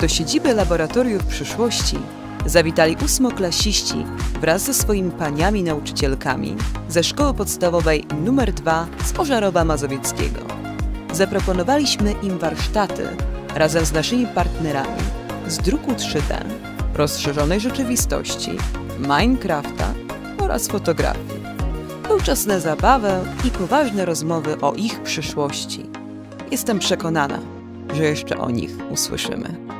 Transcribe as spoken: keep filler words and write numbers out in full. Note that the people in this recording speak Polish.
Do siedziby Laboratoriów Przyszłości zawitali ósmoklasiści wraz ze swoimi paniami nauczycielkami ze Szkoły Podstawowej numer dwa z Ożarowa Mazowieckiego. Zaproponowaliśmy im warsztaty razem z naszymi partnerami z druku trzy D, rozszerzonej rzeczywistości, Minecrafta oraz fotografii. Był czas na zabawę i poważne rozmowy o ich przyszłości. Jestem przekonana, że jeszcze o nich usłyszymy.